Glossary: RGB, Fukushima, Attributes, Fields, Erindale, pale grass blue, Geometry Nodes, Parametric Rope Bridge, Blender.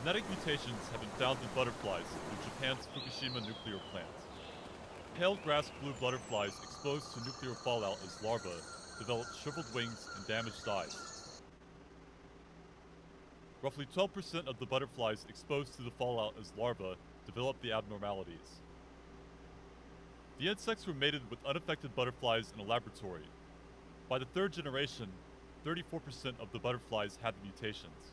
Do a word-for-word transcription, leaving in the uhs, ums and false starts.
Genetic mutations have been found in butterflies in Japan's Fukushima nuclear plant. Pale grass blue butterflies exposed to nuclear fallout as larvae develop shriveled wings and damaged eyes. Roughly twelve percent of the butterflies exposed to the fallout as larvae develop the abnormalities. The insects were mated with unaffected butterflies in a laboratory. By the third generation, thirty-four percent of the butterflies had the mutations.